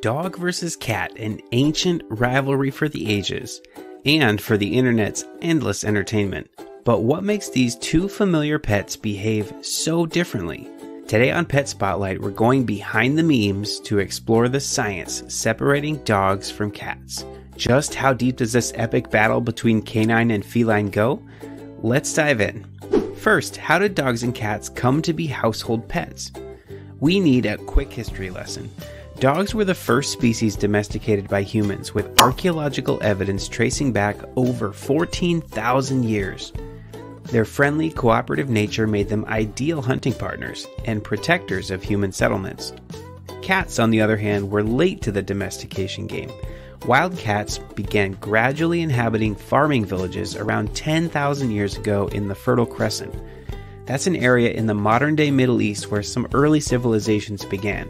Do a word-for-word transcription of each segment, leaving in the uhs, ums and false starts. Dog versus cat, an ancient rivalry for the ages, and for the internet's endless entertainment. But what makes these two familiar pets behave so differently? Today on Pet Spotlight, we're going behind the memes to explore the science separating dogs from cats. Just how deep does this epic battle between canine and feline go? Let's dive in. First, how did dogs and cats come to be household pets? We need a quick history lesson. Dogs were the first species domesticated by humans, with archaeological evidence tracing back over fourteen thousand years. Their friendly, cooperative nature made them ideal hunting partners and protectors of human settlements. Cats, on the other hand, were late to the domestication game. Wild cats began gradually inhabiting farming villages around ten thousand years ago in the Fertile Crescent. That's an area in the modern-day Middle East where some early civilizations began.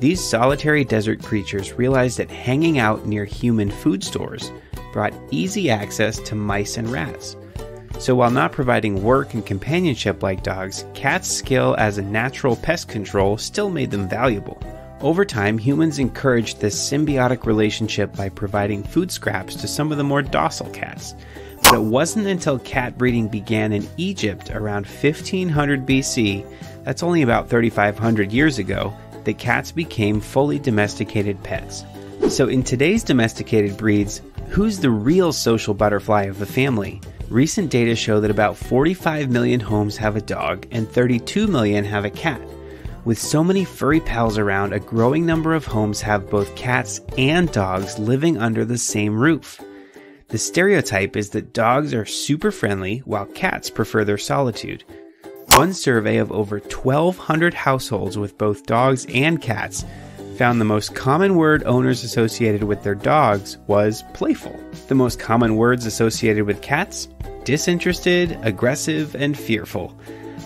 These solitary desert creatures realized that hanging out near human food stores brought easy access to mice and rats. So while not providing work and companionship like dogs, cats' skill as a natural pest control still made them valuable. Over time, humans encouraged this symbiotic relationship by providing food scraps to some of the more docile cats. But it wasn't until cat breeding began in Egypt around fifteen hundred B C, that's only about thirty-five hundred years ago, that cats became fully domesticated pets. So in today's domesticated breeds, who's the real social butterfly of the family? Recent data show that about forty-five million homes have a dog and thirty-two million have a cat. With so many furry pals around, a growing number of homes have both cats and dogs living under the same roof. The stereotype is that dogs are super friendly while cats prefer their solitude. One survey of over twelve hundred households with both dogs and cats found the most common word owners associated with their dogs was playful. The most common words associated with cats? Disinterested, aggressive, and fearful.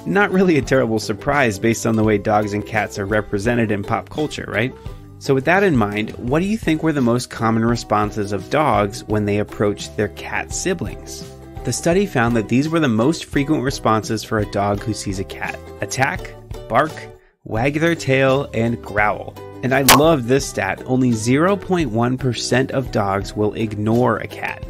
Not really a terrible surprise based on the way dogs and cats are represented in pop culture, right? So with that in mind, what do you think were the most common responses of dogs when they approached their cat siblings? The study found that these were the most frequent responses for a dog who sees a cat: attack, bark, wag their tail, and growl. And I love this stat, only zero point one percent of dogs will ignore a cat.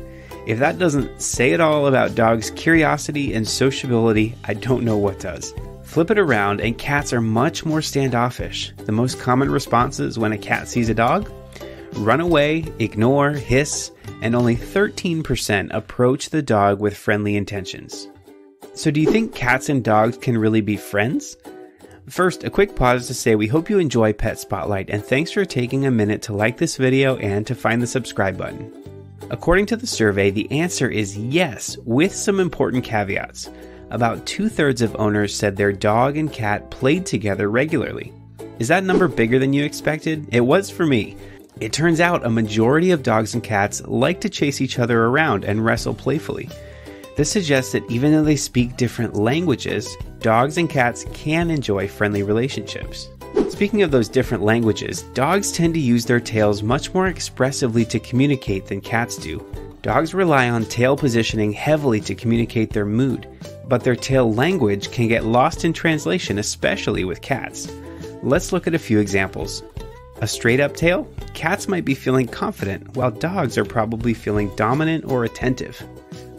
If that doesn't say it all about dogs' curiosity and sociability, I don't know what does. Flip it around and cats are much more standoffish. The most common responses when a cat sees a dog? Run away, ignore, hiss, and only thirteen percent approach the dog with friendly intentions. So do you think cats and dogs can really be friends? First, a quick pause to say we hope you enjoy Pet Spotlight, and thanks for taking a minute to like this video and to find the subscribe button. According to the survey, the answer is yes, with some important caveats. About two-thirds of owners said their dog and cat played together regularly. Is that number bigger than you expected? It was for me. It turns out a majority of dogs and cats like to chase each other around and wrestle playfully. This suggests that even though they speak different languages, dogs and cats can enjoy friendly relationships. Speaking of those different languages, dogs tend to use their tails much more expressively to communicate than cats do. Dogs rely on tail positioning heavily to communicate their mood, but their tail language can get lost in translation, especially with cats. Let's look at a few examples. A straight-up tail? Cats might be feeling confident, while dogs are probably feeling dominant or attentive.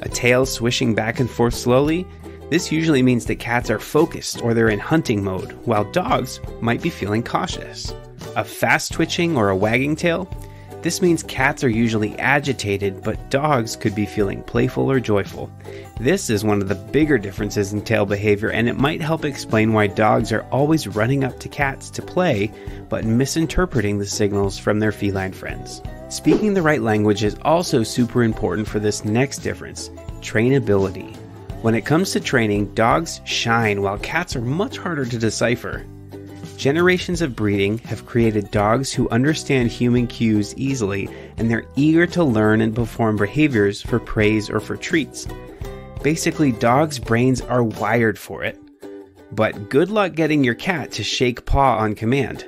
A tail swishing back and forth slowly? This usually means that cats are focused or they're in hunting mode, while dogs might be feeling cautious. A fast twitching or a wagging tail? This means cats are usually agitated, but dogs could be feeling playful or joyful. This is one of the bigger differences in tail behavior, and it might help explain why dogs are always running up to cats to play, but misinterpreting the signals from their feline friends. Speaking the right language is also super important for this next difference: trainability. When it comes to training, dogs shine while cats are much harder to decipher. Generations of breeding have created dogs who understand human cues easily, and they're eager to learn and perform behaviors for praise or for treats. Basically, dogs' brains are wired for it. But good luck getting your cat to shake paw on command.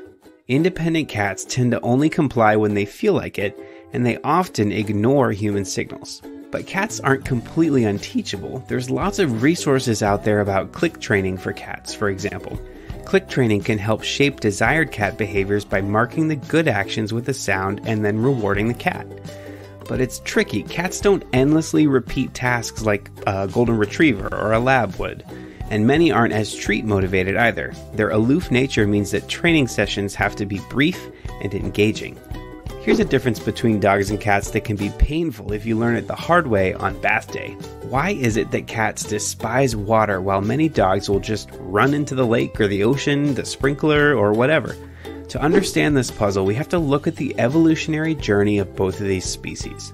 Independent cats tend to only comply when they feel like it, and they often ignore human signals. But cats aren't completely unteachable. There's lots of resources out there about click training for cats, for example. Click training can help shape desired cat behaviors by marking the good actions with a sound and then rewarding the cat. But it's tricky. Cats don't endlessly repeat tasks like a golden retriever or a lab would. And many aren't as treat motivated either. Their aloof nature means that training sessions have to be brief and engaging. Here's a difference between dogs and cats that can be painful if you learn it the hard way on bath day. Why is it that cats despise water while many dogs will just run into the lake or the ocean, the sprinkler, or whatever? To understand this puzzle, we have to look at the evolutionary journey of both of these species.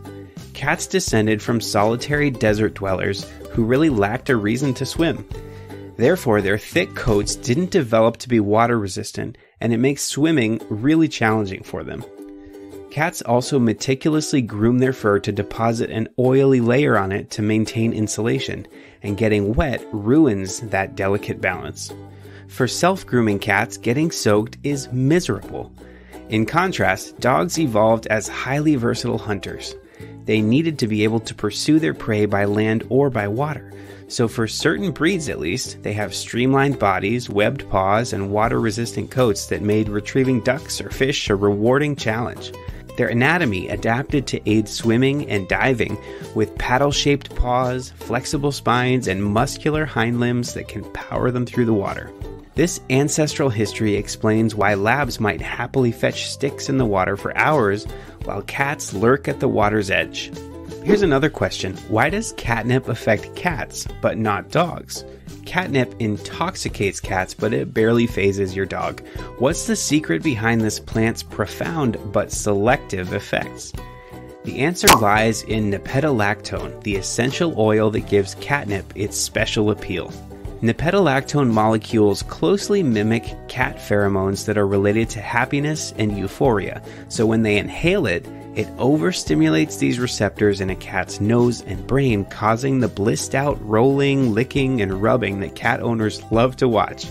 Cats descended from solitary desert dwellers who really lacked a reason to swim. Therefore, their thick coats didn't develop to be water resistant, and it makes swimming really challenging for them. Cats also meticulously groom their fur to deposit an oily layer on it to maintain insulation, and getting wet ruins that delicate balance. For self-grooming cats, getting soaked is miserable. In contrast, dogs evolved as highly versatile hunters. They needed to be able to pursue their prey by land or by water. So for certain breeds at least, they have streamlined bodies, webbed paws, and water-resistant coats that made retrieving ducks or fish a rewarding challenge. Their anatomy adapted to aid swimming and diving, with paddle-shaped paws, flexible spines, and muscular hind limbs that can power them through the water. This ancestral history explains why labs might happily fetch sticks in the water for hours, while cats lurk at the water's edge. Here's another question. Why does catnip affect cats, but not dogs? Catnip intoxicates cats, but it barely fazes your dog. What's the secret behind this plant's profound but selective effects? The answer lies in nepetalactone, the essential oil that gives catnip its special appeal. Nepetalactone molecules closely mimic cat pheromones that are related to happiness and euphoria, so when they inhale it, it overstimulates these receptors in a cat's nose and brain, causing the blissed-out rolling, licking, and rubbing that cat owners love to watch.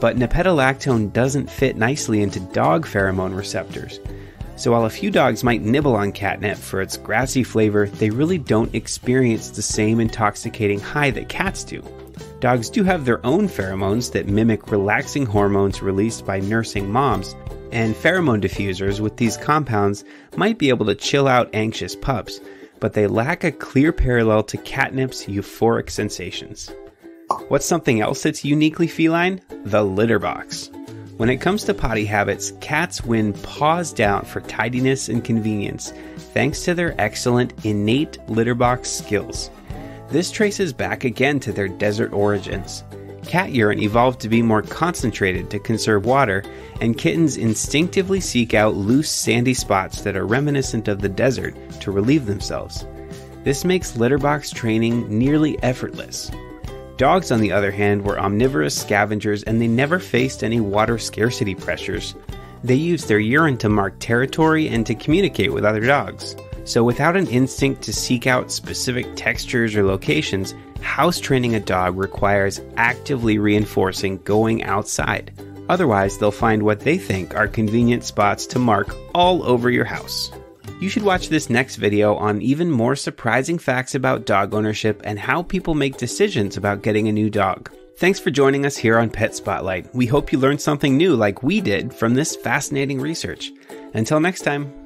But nepetalactone doesn't fit nicely into dog pheromone receptors. So while a few dogs might nibble on catnip for its grassy flavor, they really don't experience the same intoxicating high that cats do. Dogs do have their own pheromones that mimic relaxing hormones released by nursing moms, and pheromone diffusers with these compounds might be able to chill out anxious pups, but they lack a clear parallel to catnip's euphoric sensations. What's something else that's uniquely feline? The litter box. When it comes to potty habits, cats win paws down for tidiness and convenience, thanks to their excellent innate litter box skills. This traces back again to their desert origins. Cat urine evolved to be more concentrated to conserve water, and kittens instinctively seek out loose sandy spots that are reminiscent of the desert to relieve themselves. This makes litter box training nearly effortless. Dogs, on the other hand, were omnivorous scavengers, and they never faced any water scarcity pressures. They used their urine to mark territory and to communicate with other dogs. So without an instinct to seek out specific textures or locations, house training a dog requires actively reinforcing going outside. Otherwise, they'll find what they think are convenient spots to mark all over your house. You should watch this next video on even more surprising facts about dog ownership and how people make decisions about getting a new dog. Thanks for joining us here on Pet Spotlight. We hope you learned something new like we did from this fascinating research. Until next time.